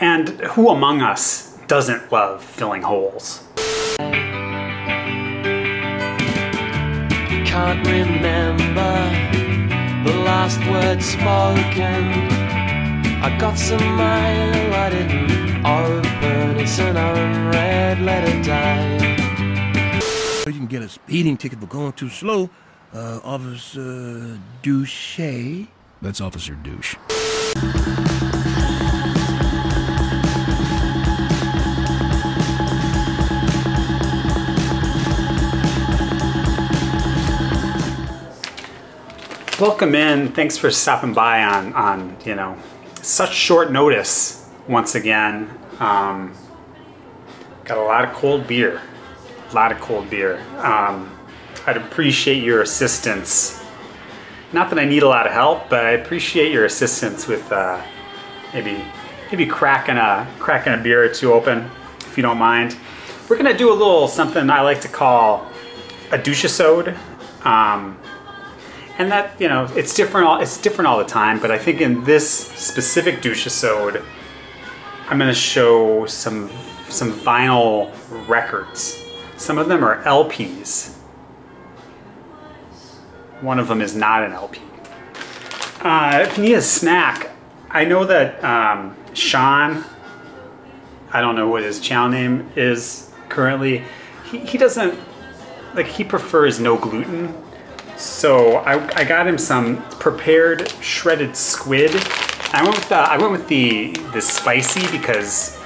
And who among us doesn't love filling holes? Can't remember the last word spoken. I got some mail and I didn't open. It's an unread letter die. You can get a speeding ticket for going too slow. Officer Douche. That's Officer Douche. Welcome in. Thanks for stopping by on you know, such short notice once again. Got a lot of cold beer. I'd appreciate your assistance. Not that I need a lot of help, but I appreciate your assistance with maybe cracking a beer or two open, if you don't mind. We're gonna do a little something I like to call a douche-isode. And that, you know, it's different all the time, but I think in this specific douche-isode, I'm gonna show some vinyl records. Some of them are LPs. One of them is not an LP. If you need a snack, I know that Sean, I don't know what his channel name is currently, he doesn't, like, he prefers no gluten. So I got him some prepared shredded squid. I went with the spicy because,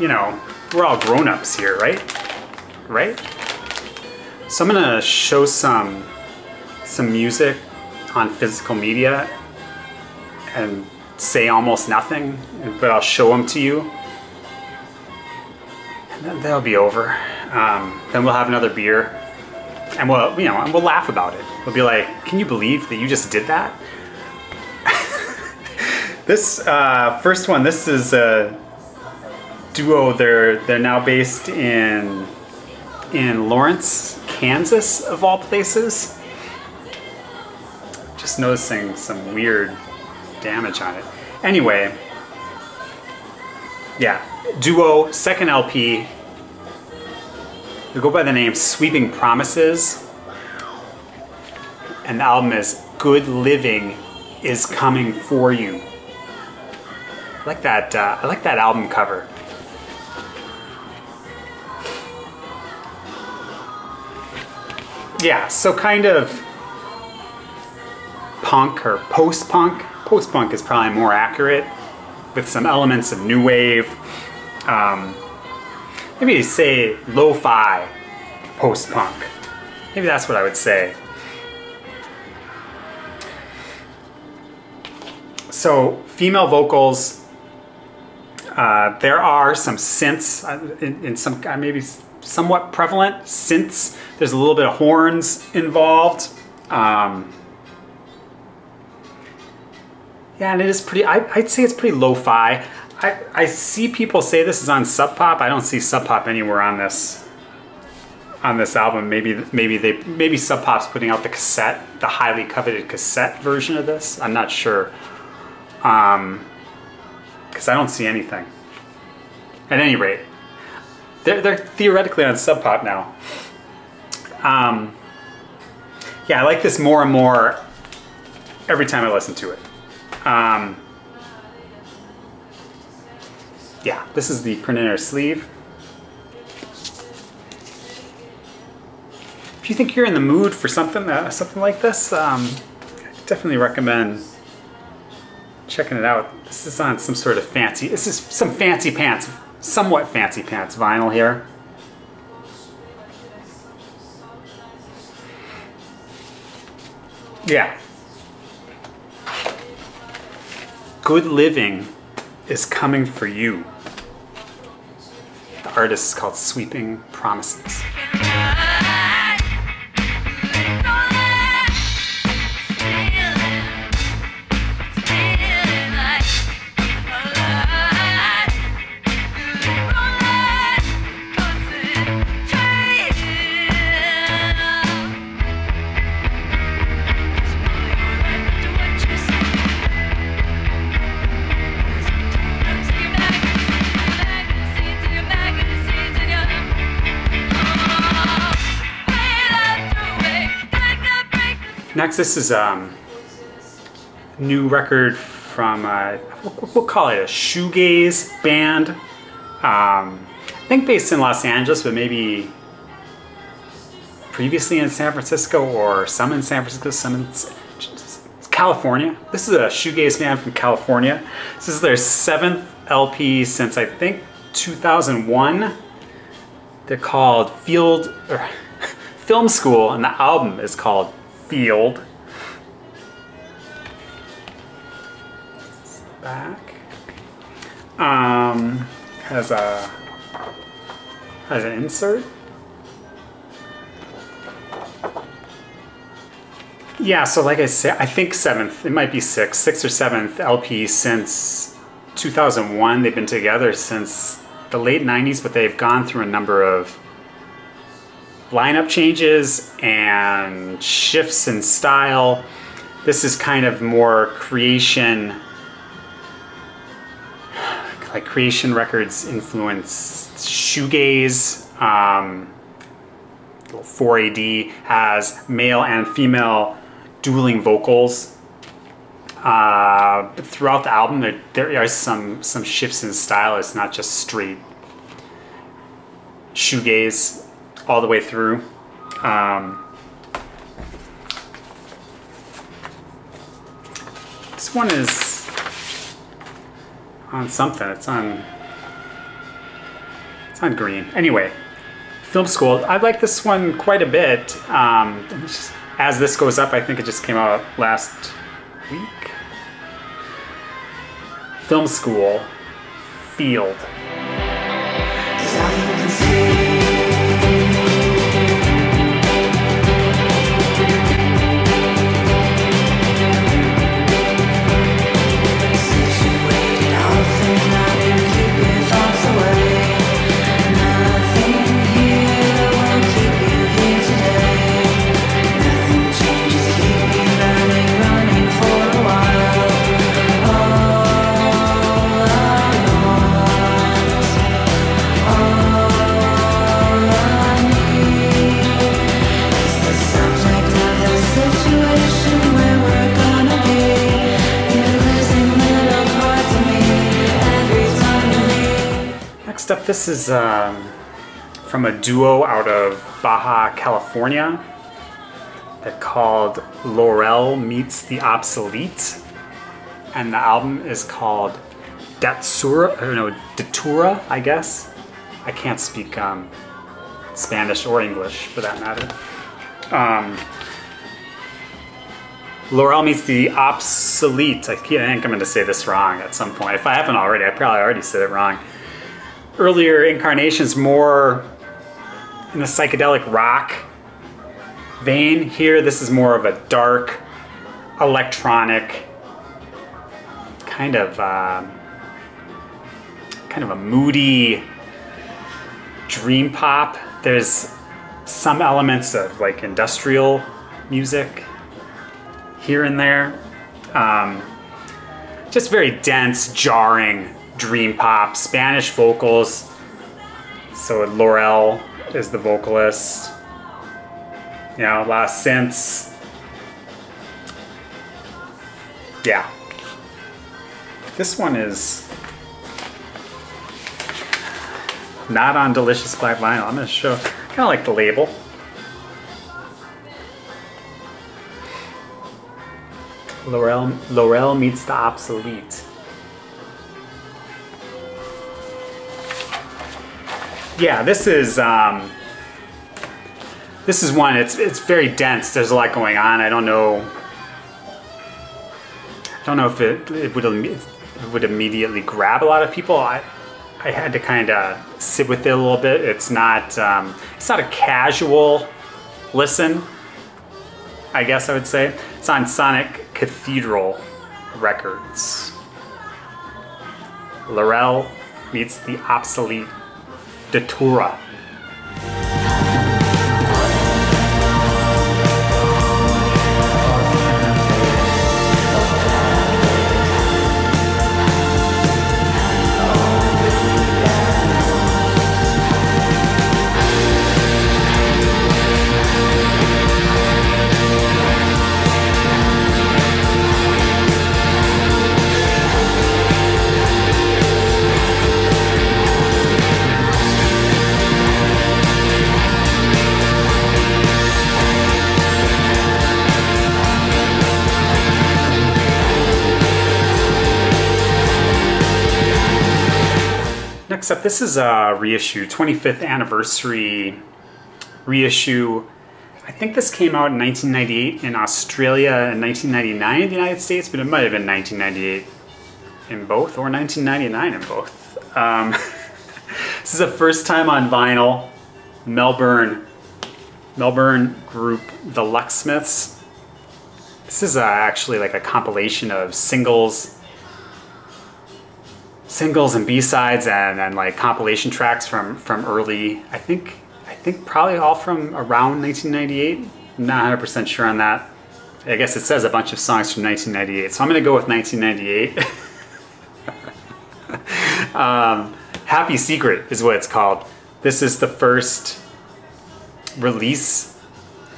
you know, we're all grown-ups here, right? Right? So I'm gonna show some music on physical media and say almost nothing, but I'll show them to you. And then that'll be over. Then we'll have another beer. And we'll, you know, and we'll laugh about it. We'll be like, "Can you believe that you just did that?" This first one. This is a duo. They're now based in Lawrence, Kansas, of all places. Just noticing some weird damage on it. Anyway, yeah, duo, second LP. They go by the name Sweeping Promises, and the album is Good Living is Coming For You. I like that album cover. Yeah, so kind of punk or post-punk. Post-punk is probably more accurate, with some elements of new wave. Maybe say lo-fi post-punk. Maybe that's what I would say. So female vocals. There are some synths in some maybe somewhat prevalent synths. There's a little bit of horns involved. Yeah, and it is pretty. I'd say it's pretty lo-fi. I see people say this is on Sub Pop. I don't see Sub Pop anywhere on this album. Maybe Sub Pop's putting out the cassette, the highly coveted cassette version of this. I'm not sure, because I don't see anything. At any rate, they're theoretically on Sub Pop now. Yeah, I like this more and more every time I listen to it. Yeah, this is the print inner sleeve. If you think you're in the mood for something like this, I definitely recommend checking it out. This is on some sort of fancy. This is some fancy pants, somewhat fancy pants vinyl here. Yeah. Good Living is Coming For You. The artist is called Sweeping Promises. Next, this is new record from, we'll call it a shoegaze band. I think based in Los Angeles, but maybe previously in San Francisco, or some in San Francisco, some in California. This is a shoegaze band from California. This is their 7th LP since, I think, 2001. They're called Field, or Film School, and the album is called Field. Back. Has an insert. Yeah, so like I said, I think 7th, it might be 6th or 7th LP since 2001. They've been together since the late 90s, but they've gone through a number of lineup changes and shifts in style. This is kind of more creation, like Creation Records influenced shoegaze. 4AD has male and female dueling vocals. But throughout the album, there are some shifts in style. It's not just straight shoegaze all the way through. This one is on something. It's on green. Anyway, Film School. I like this one quite a bit. As this goes up, I think it just came out last week. Film School, Field. Up, this is from a duo out of Baja, California. They're called Lorelle Meets the Obsolete, and the album is called Datura, I guess. I can't speak Spanish or English for that matter. Lorelle Meets the Obsolete. I think I'm going to say this wrong at some point. If I haven't already, I probably already said it wrong. Earlier incarnations more in the psychedelic rock vein. Here, this is more of a dark, electronic, kind of a moody dream pop. There's some elements of like industrial music here and there. Just very dense, jarring dream pop, Spanish vocals. So Lorelle is the vocalist. You know, a lot of synths. Yeah. This one is not on Delicious Black Vinyl. I'm gonna show, kind of like the label. Lorelle Meets the Obsolete. Yeah, this is one. It's very dense. There's a lot going on. I don't know if it would immediately grab a lot of people. I had to kind of sit with it a little bit. It's not a casual listen, I guess I would say. It's on Sonic Cathedral Records. Lorelle Meets the Obsolete. Datura. Next up, this is a reissue, 25th anniversary reissue. I think this came out in 1998 in Australia and 1999 in the United States, but it might have been 1998 in both, or 1999 in both. This is the first time on vinyl. Melbourne group, The Lucksmiths. This is actually like a compilation of singles and B-sides and like compilation tracks from early, I think probably all from around 1998. I'm not 100% sure on that. I guess it says a bunch of songs from 1998, so I'm gonna go with 1998. Happy Secret is what it's called. This is the first release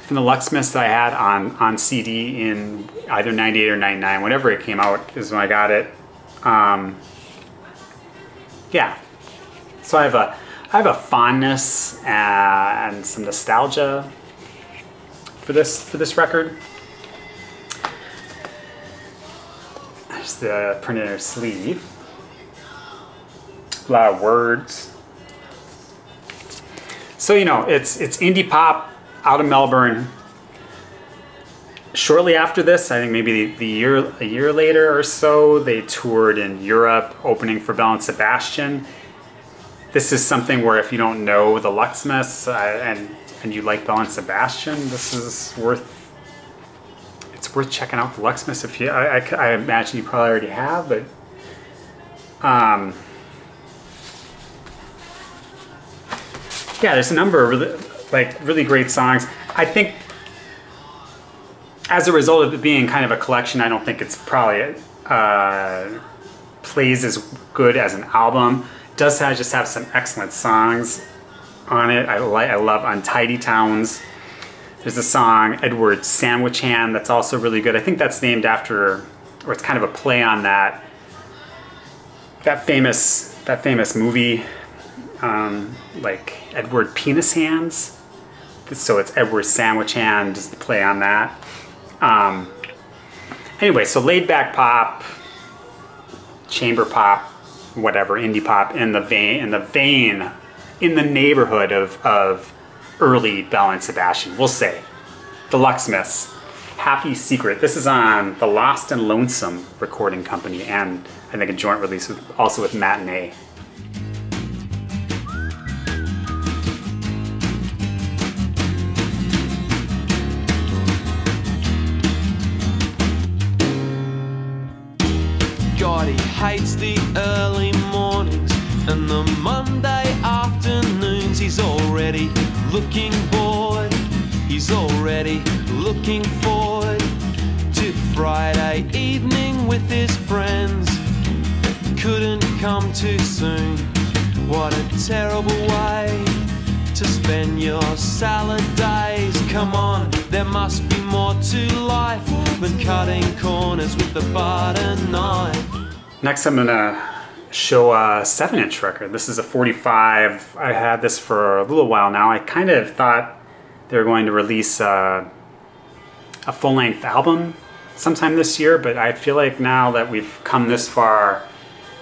from the Lucksmiths that I had on CD in either 98 or 99, whenever it came out is when I got it. Yeah, so I have a fondness and some nostalgia for this record. There's the printed sleeve. A lot of words. So, you know, it's indie pop out of Melbourne. Shortly after this, I think maybe a year later or so, they toured in Europe, opening for Belle and Sebastian. This is something where if you don't know the Lucksmiths and you like Belle and Sebastian, this is worth checking out the Lucksmiths. If you, I imagine you probably already have, but yeah, there's a number of really great songs. I think as a result of it being kind of a collection, I don't think it's probably plays as good as an album. It does just have some excellent songs on it. I love Untidy Towns. There's a song, Edward Sandwich Hand, that's also really good. I think that's named after, or it's kind of a play on that famous movie, like Edward Penis Hands, so it's Edward Sandwich Hand is the play on that. Anyway, so laid back pop, chamber pop, whatever, indie pop in the neighborhood of early Belle and Sebastian, we'll say. The Lucksmiths, Happy Secret. This is on the Lost and Lonesome Recording Company, and I think a joint release also with Matinee. Hates the early mornings and the Monday afternoons. He's already looking bored. He's already looking forward to Friday evening with his friends. Couldn't come too soon. What a terrible way to spend your salad days. Come on, there must be more to life than cutting corners with the butter knife. Next, I'm gonna show a 7-inch record. This is a 45. I had this for a little while now. I kind of thought they were going to release a full-length album sometime this year, but I feel like now that we've come this far,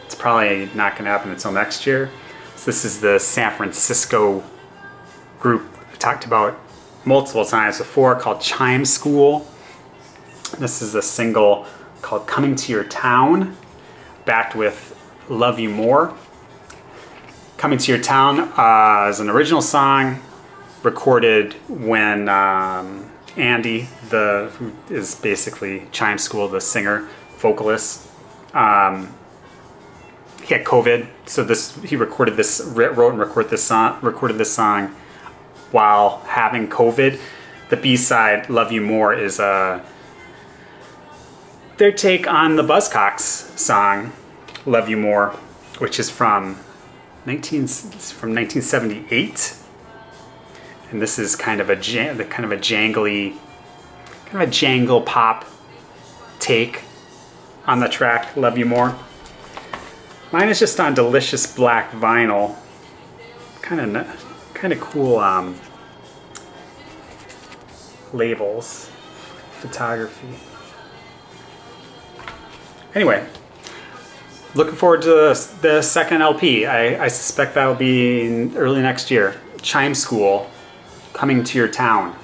it's probably not gonna happen until next year. So this is the San Francisco group I talked about multiple times before, called Chime School. This is a single called Coming to Your Town, backed with Love You More. Coming to Your Town is an original song recorded when Andy, who is basically Chime School, the singer, vocalist, he had COVID, so he wrote and recorded this song while having COVID. The B-side, Love You More, is their take on the Buzzcocks song Love You More, which is from 1978, and this is kind of a jangle pop take on the track Love You More. Mine is just on delicious black vinyl. Kind of cool labels, photography. Anyway, Looking forward to the second LP. I suspect that'll be in early next year. Chime School, Coming to Your Town.